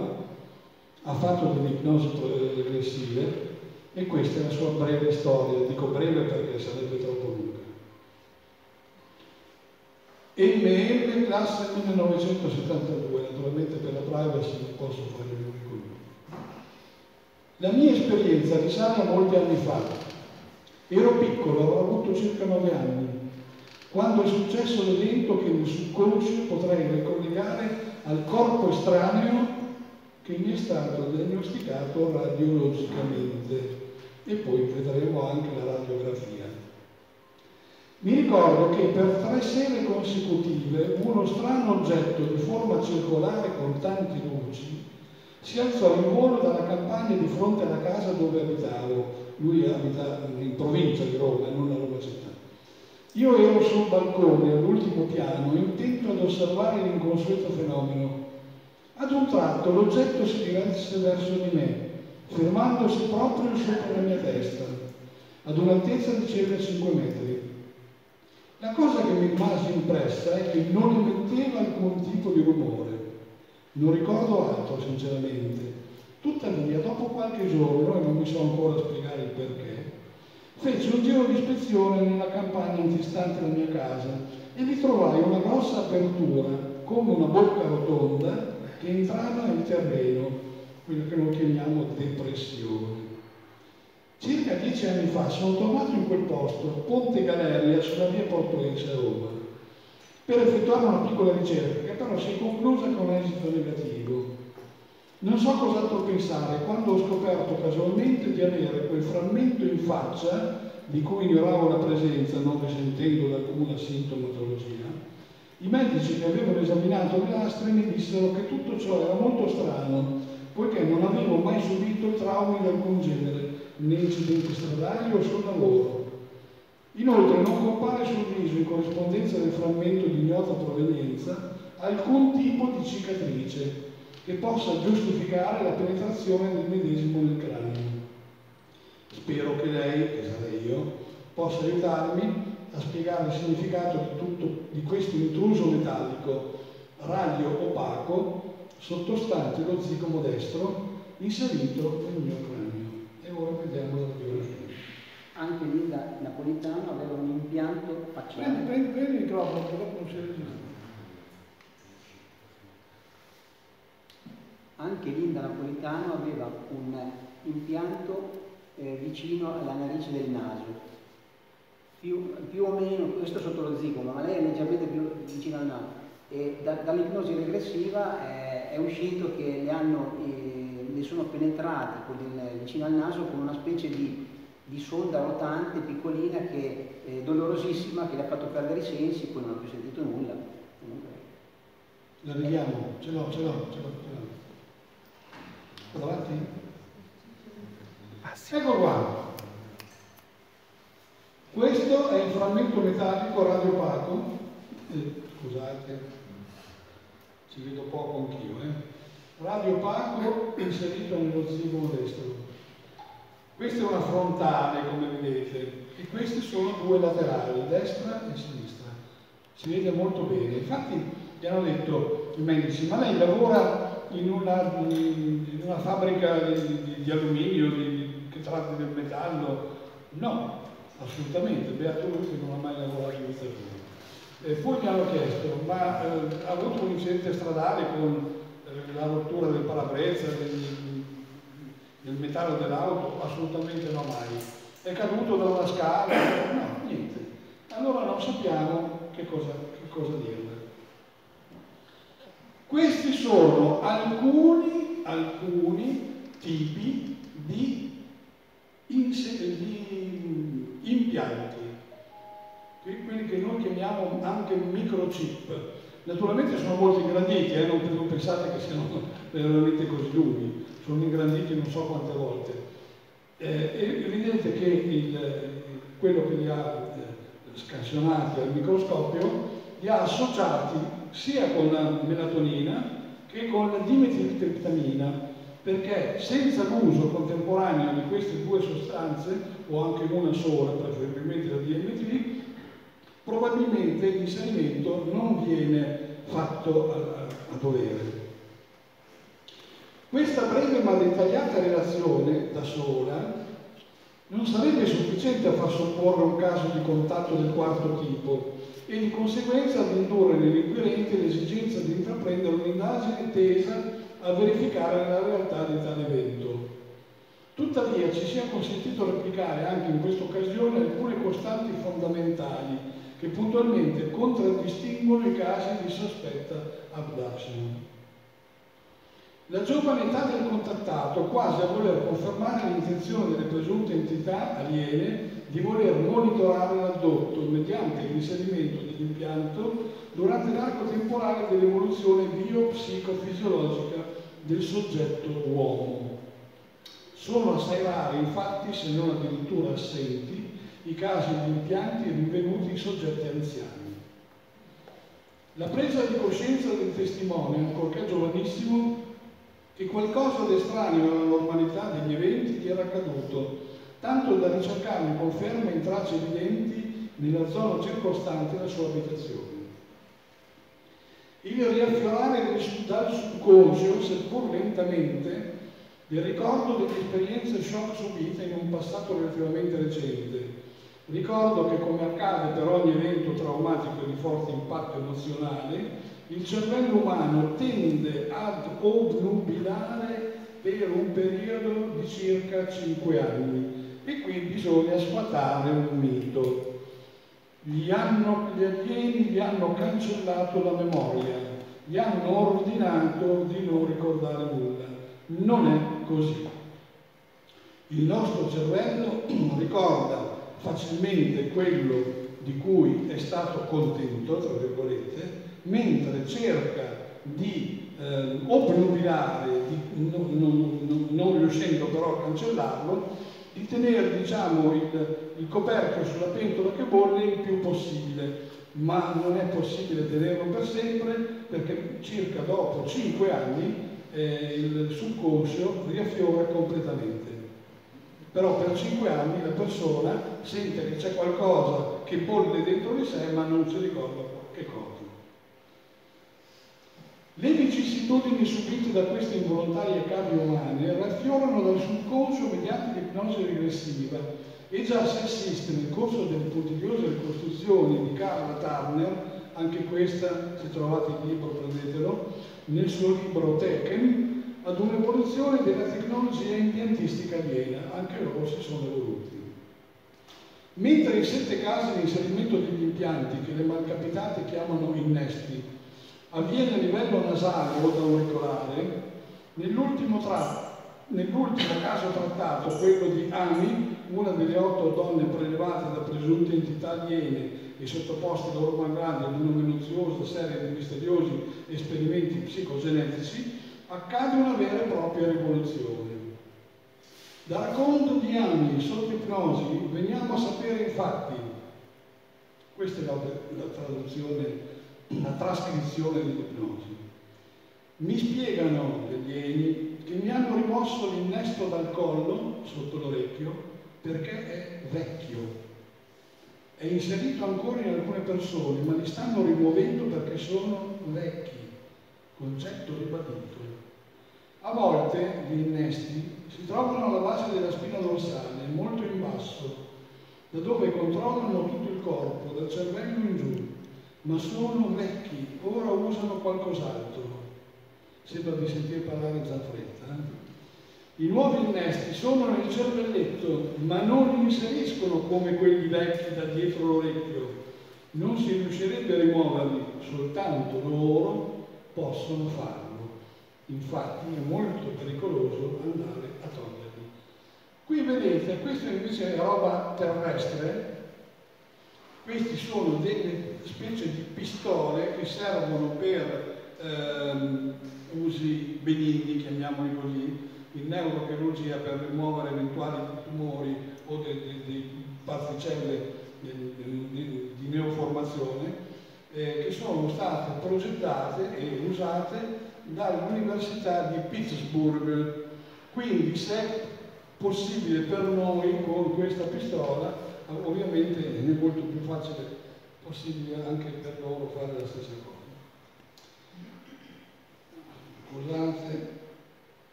ha fatto delle ipnosi regressive, e questa è la sua breve storia. Dico breve perché sarebbe troppo lunga. MM classe 1972, naturalmente per la privacy non posso fare il curriculum. La mia esperienza risale a molti anni fa. Ero piccolo, avevo avuto circa 9 anni, quando è successo l'evento che il subconscio potrei ricollegare al corpo estraneo che mi è stato diagnosticato radiologicamente, e poi vedremo anche la radiografia. Mi ricordo che per 3 sere consecutive uno strano oggetto di forma circolare con tante luci si alzò in volo dalla campagna di fronte alla casa dove abitavo. Lui abita in provincia di Roma, non a Roma città. Io ero sul balcone all'ultimo piano, intento ad osservare l'inconsueto fenomeno. Ad un tratto l'oggetto si diresse verso di me, fermandosi proprio sopra la mia testa, ad un'altezza di circa 5 metri. La cosa che mi rimase impressa è che non emetteva alcun tipo di rumore. Non ricordo altro, sinceramente. Tuttavia, dopo qualche giorno, e non mi so ancora spiegare il perché, feci un giro di ispezione nella campagna antistante la mia casa e vi trovai una grossa apertura, come una bocca rotonda, che entrava nel terreno, quello che noi chiamiamo depressione. Circa 10 anni fa sono tornato in quel posto, Ponte Galeria, sulla via Portuense a Roma, per effettuare una piccola ricerca che però si è conclusa con esito negativo. Non so cos'altro pensare quando ho scoperto casualmente di avere quel frammento in faccia, di cui ignoravo la presenza, non risentendo da alcuna sintomatologia. I medici che avevano esaminato le lastre mi dissero che tutto ciò era molto strano, poiché non avevo mai subito traumi di alcun genere, né incidenti stradali o sul lavoro. Inoltre non compare sul viso, in corrispondenza del frammento di ignota provenienza, alcun tipo di cicatrice che possa giustificare la penetrazione del medesimo nel cranio. Spero che lei, che sarei io, possa aiutarmi a spiegare il significato di questo intruso metallico radio opaco sottostante lo zigomo destro inserito nel mio cranio. Ora vediamo la biologia. Anche Linda Napolitano aveva un impianto facciale. Prendi il microfono, che dopo non si registra. Anche Linda Napolitano aveva un impianto vicino alla narice del naso. Più o meno, questo sotto lo zigomo, ma lei è leggermente più vicino al naso. E dall'ipnosi regressiva è uscito che le hanno... le sono penetrati vicino al naso con una specie di sonda rotante piccolina, che è dolorosissima, che le ha fatto perdere i sensi, poi non ha più sentito nulla. Comunque... La vediamo, ce l'ho. Vado avanti? Ah, sì. Ecco qua. Questo è il frammento metallico radiopaco. Scusate, ci vedo poco anch'io, Radio opaco inserito nello zigomo destro. Questa è una frontale, come vedete, e queste sono 2 laterali, destra e sinistra. Si vede molto bene. Infatti gli hanno detto i medici: ma lei lavora in una fabbrica di alluminio che tratta del metallo? No, assolutamente, beato lui che non ha mai lavorato in questa vita. Poi mi hanno chiesto, ma ha avuto un incidente stradale con la rottura del parabrezza, del metallo dell'auto? Assolutamente no, mai. È caduto da una scala? No, niente. Allora non sappiamo che cosa dirne. Questi sono alcuni tipi di impianti, quelli che noi chiamiamo anche microchip. Naturalmente sono molto ingranditi, non pensate che siano veramente così lunghi, sono ingranditi non so quante volte. È evidente che quello che li ha scansionati al microscopio li ha associati sia con la melatonina che con la dimetiltriptamina, perché senza l'uso contemporaneo di queste due sostanze, o anche una sola, preferibilmente la DMT, probabilmente l'inserimento non viene fatto a dovere. Questa breve ma dettagliata relazione da sola non sarebbe sufficiente a far supporre un caso di contatto del quarto tipo e di conseguenza ad indurre nell'inquirente l'esigenza di intraprendere un'indagine tesa a verificare la realtà di tale evento. Tuttavia ci sia consentito replicare anche in questa occasione alcune costanti fondamentali che puntualmente contraddistinguono i casi di sospetta abduction. La giovane età del contattato quasi a voler confermare l'intenzione delle presunte entità aliene di voler monitorare l'addotto mediante l'inserimento dell'impianto durante l'arco temporale dell'evoluzione biopsicofisiologica del soggetto uomo. Sono assai rari, infatti, se non addirittura assenti, i casi di impianti rinvenuti in soggetti anziani. La presa di coscienza del testimone, ancorché giovanissimo, che qualcosa di estraneo alla normalità degli eventi gli era accaduto, tanto da ricercarne conferma in tracce evidenti nella zona circostante la sua abitazione. Il riaffiorare dal subconscio, seppur lentamente, del ricordo delle esperienze shock subite in un passato relativamente recente, ricordo che, come accade per ogni evento traumatico di forte impatto emozionale, il cervello umano tende ad obnubilare per un periodo di circa 5 anni e qui bisogna sfatare un mito. Gli alieni gli hanno cancellato la memoria, gli hanno ordinato di non ricordare nulla. Non è così. Il nostro cervello ricorda facilmente quello di cui è stato contento, tra virgolette, mentre cerca di obnubilare, non riuscendo però a cancellarlo, di tenere, diciamo, il coperchio sulla pentola che bolle il più possibile, ma non è possibile tenerlo per sempre, perché circa dopo 5 anni il subconscio riaffiora completamente. Però per 5 anni la persona sente che c'è qualcosa che bolle dentro di sé, ma non si ricorda che cosa. Le vicissitudini subite da queste involontarie cavie umane raffiorano dal subconscio mediante l'ipnosi regressiva e già si assiste nel corso delle puntigliose ricostruzioni di Carla Dahmer, anche questa, se trovate il libro prendetelo, nel suo libro Tekken, ad un'evoluzione della tecnologia impiantistica aliena, anche loro si sono evoluti. Mentre in 7 casi di inserimento degli impianti, che le malcapitate chiamano innesti, avviene a livello nasale o auricolare, nell'ultimo caso trattato, quello di Ani, una delle 8 donne prelevate da presunte entità aliene e sottoposte da Orman Grande ad una minuziosa serie di misteriosi esperimenti psicogenetici, accade una vera e propria rivoluzione. Dal racconto di Ani sotto ipnosi veniamo a sapere infatti, questa è la traduzione, la trascrizione dell'ipnosi. Mi spiegano gli alieni che mi hanno rimosso l'innesto dal collo sotto l'orecchio perché è vecchio. È inserito ancora in alcune persone, ma li stanno rimuovendo perché sono vecchi. Concetto ribadito. A volte gli innesti si trovano alla base della spina dorsale, molto in basso, da dove controllano tutto il corpo, dal cervello in giù. ma sono vecchi, ora usano qualcos'altro. Sembra di sentire parlare Zaffretta. I nuovi innesti sono nel cervelletto, ma non li inseriscono come quelli vecchi da dietro l'orecchio. Non si riuscirebbe a rimuoverli, soltanto loro possono farlo. Infatti è molto pericoloso andare a toglierli. Qui vedete, questa invece è roba terrestre. Questi sono delle specie di pistole che servono per usi benigni, chiamiamoli così, in neurochirurgia per rimuovere eventuali tumori o delle particelle di neoformazione, che sono state progettate e usate dall'Università di Pittsburgh. Quindi se è possibile per noi con questa pistola, ovviamente è molto più facile possibile anche per loro fare la stessa cosa. Scusate.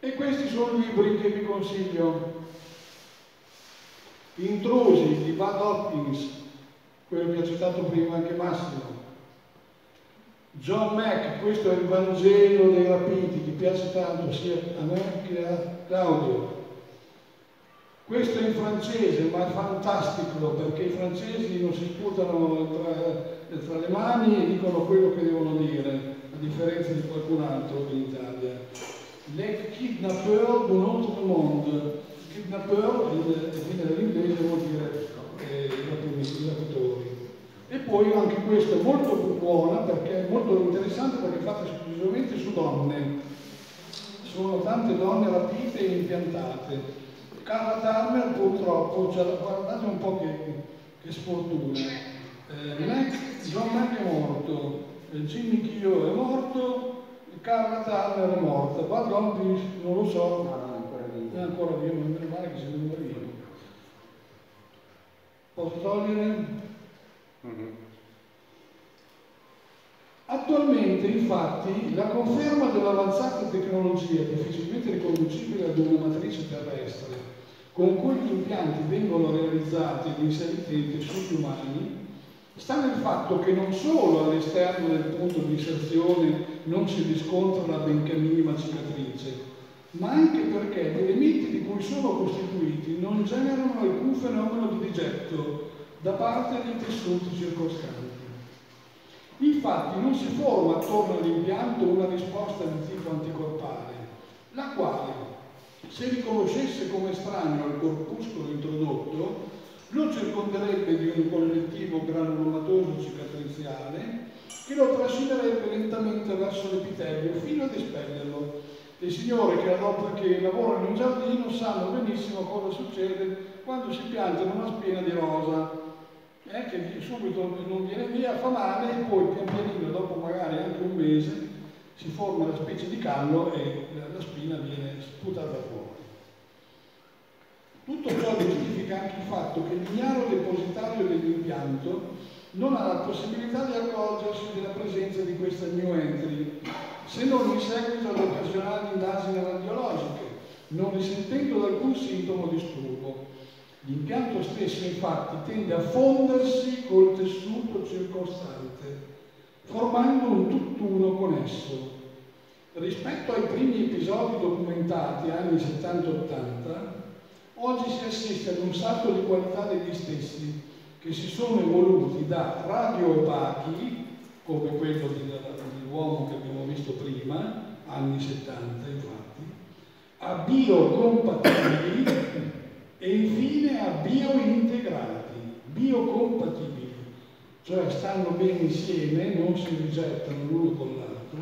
E questi sono libri che vi consiglio. Intrusi di Budd Hopkins, quello che ha citato prima anche Massimo. John Mack, questo è il Vangelo dei rapiti, che piace tanto sia a me che a Claudio. Questo è in francese, ma è fantastico, perché i francesi non si sputano tra le mani e dicono quello che devono dire, a differenza di qualcun altro in Italia. Les kidnappeurs d'un autre monde. Kidnappeur, viene dall'inglese, vuol dire rapinatori. E poi anche questa è molto buona, perché è molto interessante, perché è fatta esclusivamente su donne. Sono tante donne rapite e impiantate. Carla Dahmer, purtroppo, guardate un po' che sfortuna. John Mack è morto, Jimmy Chio è morto, Carla Dahmer è morta, Badon non lo so, ma no, è ancora vivo, non mi pare che sia ancora vivo. Posso togliere? Attualmente, infatti, la conferma dell'avanzata tecnologia difficilmente riconducibile ad una matrice terrestre, con cui gli impianti vengono realizzati e inseriti nei tessuti umani, sta nel fatto che non solo all'esterno del punto di inserzione non si riscontra la benché minima cicatrice, ma anche perché gli elementi di cui sono costituiti non generano alcun fenomeno di rigetto da parte dei tessuti circostanti. Infatti non si forma attorno all'impianto una risposta di tipo anticorpale, la quale, se riconoscesse come estraneo al corpuscolo introdotto, lo circonderebbe di un collettivo granulomatoso cicatriziale che lo trascinerebbe lentamente verso l'epitelio fino ad espellerlo. I signori che lavorano in un giardino sanno benissimo cosa succede quando si piantano una spina di rosa, che subito non viene via, fa male e poi pian pianino, dopo magari anche un mese, si forma una specie di callo e la spina viene sputata fuori. Tutto ciò giustifica anche il fatto che l'ignaro depositario dell'impianto non ha la possibilità di accorgersi della presenza di questa new entry, se non in seguito ad occasionali indagini radiologiche, non risentendo da alcun sintomo di disturbo. L'impianto stesso, infatti, tende a fondersi col tessuto circostante, formando un tutt'uno con esso. Rispetto ai primi episodi documentati, anni 70-80, oggi si assiste ad un salto di qualità degli stessi, che si sono evoluti da radioopachi, come quello dell'uomo che abbiamo visto prima, anni 70 infatti, a biocompatibili e infine a biointegrati, biocompatibili. Cioè stanno bene insieme, non si rigettano l'uno con l'altro,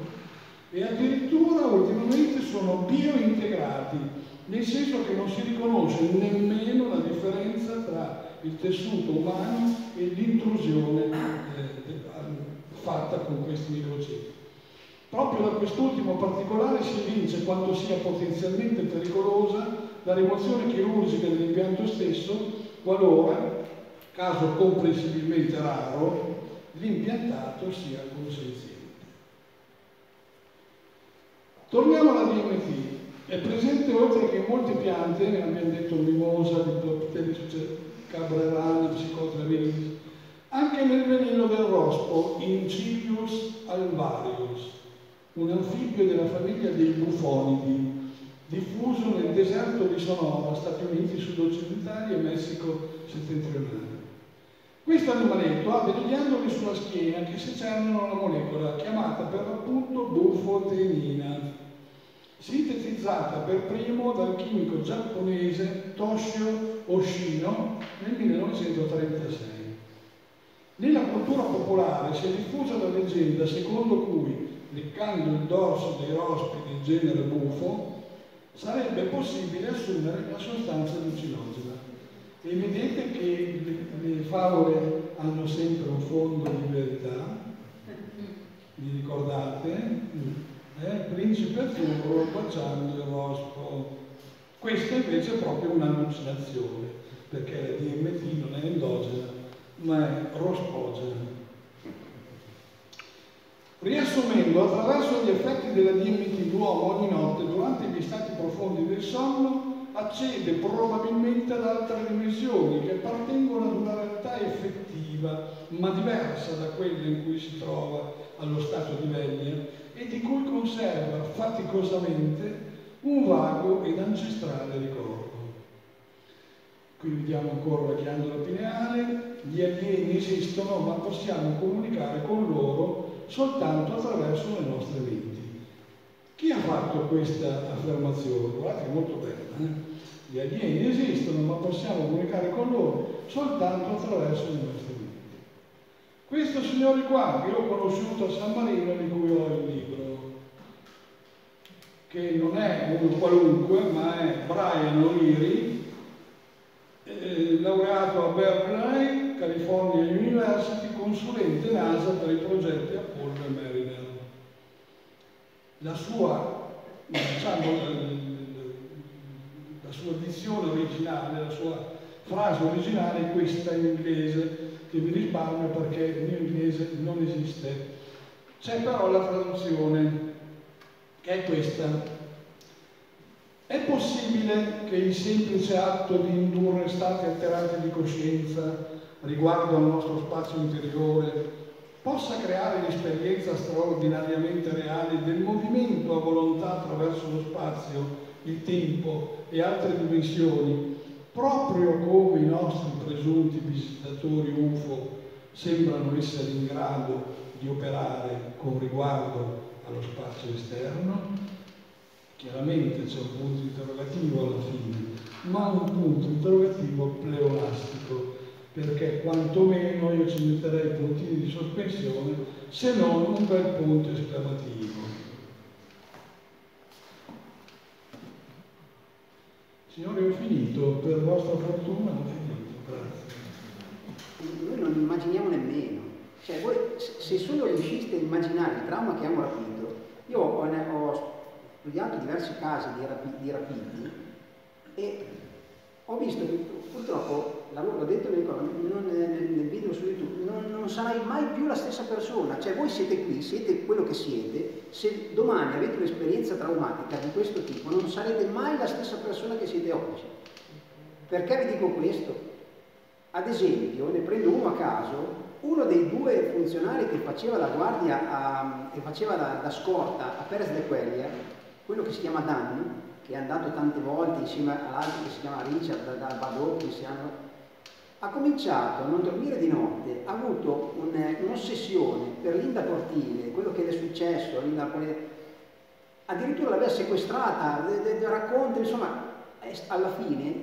e addirittura ultimamente sono biointegrati, nel senso che non si riconosce nemmeno la differenza tra il tessuto umano e l'intrusione fatta con questi microchip. Proprio da quest'ultimo particolare si evince quanto sia potenzialmente pericolosa la rimozione chirurgica dell'impianto stesso, qualora, caso comprensibilmente raro, l'impiantato sia consenziente. Torniamo alla DMT. È presente oltre che in molte piante, abbiamo detto mimosa, diplopteris, cabrerana, psicotraveris, Anche nel veleno del rospo Incilius alvarius, un anfibio della famiglia dei bufonidi, diffuso nel deserto di Sonora, Stati Uniti sudoccidentali e Messico settentrionale. Questo animaletto ha degli ghiandoli sulla schiena che secernano una molecola chiamata per l'appunto bufotenina, sintetizzata per primo dal chimico giapponese Toshio Oshino nel 1936. Nella cultura popolare si è diffusa la leggenda secondo cui, leccando il dorso dei rospi del genere bufo, sarebbe possibile assumere la sostanza lucinogena. È evidente che le favole hanno sempre un fondo di verità, vi ricordate? Principe azzurro baciando il rospo. Questa invece è proprio un'allucinazione, perché la DMT non è endogena, ma è rospogena. Riassumendo, attraverso gli effetti della DMT l'uomo ogni notte, durante gli stati profondi del sonno, accede probabilmente ad altre dimensioni che appartengono ad una realtà effettiva, ma diversa da quella in cui si trova allo stato di veglia e di cui conserva faticosamente un vago ed ancestrale ricordo. Qui vediamo ancora la ghiandola pineale. Gli alieni esistono, ma possiamo comunicare con loro soltanto attraverso le nostre menti. Chi ha fatto questa affermazione? Guardate, è molto bella. Gli alieni esistono, ma possiamo comunicare con loro soltanto attraverso le nostre menti. Questo signore qua, che ho conosciuto a San Marino, di cui ho il libro, che non è uno qualunque, ma è Brian O'Leary, laureato a Berkeley, California University, consulente NASA per i progetti Apollo e Mariner. La sua, diciamo, la sua dizione originale, la sua frase originale è questa in inglese, che vi risparmio perché in inglese non esiste. C'è però la traduzione, che è questa. È possibile che il semplice atto di indurre stati alterati di coscienza riguardo al nostro spazio interiore possa creare l'esperienza straordinariamente reale del movimento a volontà attraverso lo spazio, il tempo e altre dimensioni, proprio come i nostri presunti visitatori UFO sembrano essere in grado di operare con riguardo allo spazio esterno? Chiaramente c'è un punto interrogativo alla fine, ma un punto interrogativo pleonastico, perché quantomeno io ci metterei puntini di sospensione, se non un bel punto esclamativo. Signori, ho finito, per vostra fortuna ho finito, grazie. Noi non immaginiamo nemmeno, cioè voi se solo riusciste a immaginare il trauma che hanno rapito, io ho studiato diversi casi di rapiti e ho visto che purtroppo, l'ho detto, mi ricordo, nel video su YouTube, non sarai mai più la stessa persona. Cioè voi siete qui, siete quello che siete, se domani avete un'esperienza traumatica di questo tipo non sarete mai la stessa persona che siete oggi. Perché vi dico questo? Ad esempio, ne prendo uno a caso, uno dei due funzionari che faceva la guardia, che faceva la scorta a Pérez de Cuéllar, quello che si chiama Dan, che è andato tante volte insieme all'altro che si chiama Richard, da Budd Hopkins, ha cominciato a non dormire di notte, ha avuto un'ossessione per Linda Cortile, quello che le è successo a Linda Cortile, addirittura l'aveva sequestrata, racconta, insomma, alla fine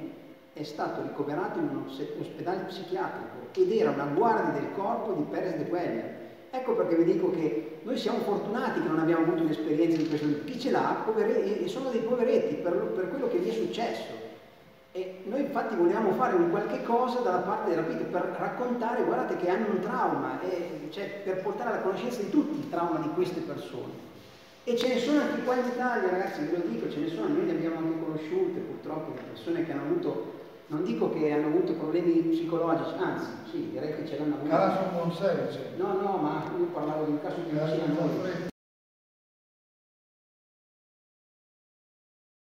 è stato ricoverato in un ospedale psichiatrico ed era una guardia del corpo di Pérez de Cuéllar. Ecco perché vi dico che noi siamo fortunati che non abbiamo avuto un'esperienza di questo tipo. Chi ce l'ha? E sono dei poveretti per quello che gli è successo. E noi infatti vogliamo fare un qualche cosa dalla parte dei rapiti per raccontare, guardate che hanno un trauma, cioè per portare alla conoscenza di tutti il trauma di queste persone. E ce ne sono anche qua in Italia, ragazzi, ve lo dico, ce ne sono, noi ne abbiamo anche conosciute purtroppo di persone che hanno avuto, non dico che hanno avuto problemi psicologici, anzi, sì, direi che ce l'hanno avuto. Caso Monserge. No, ma io parlavo di un caso che non c'era.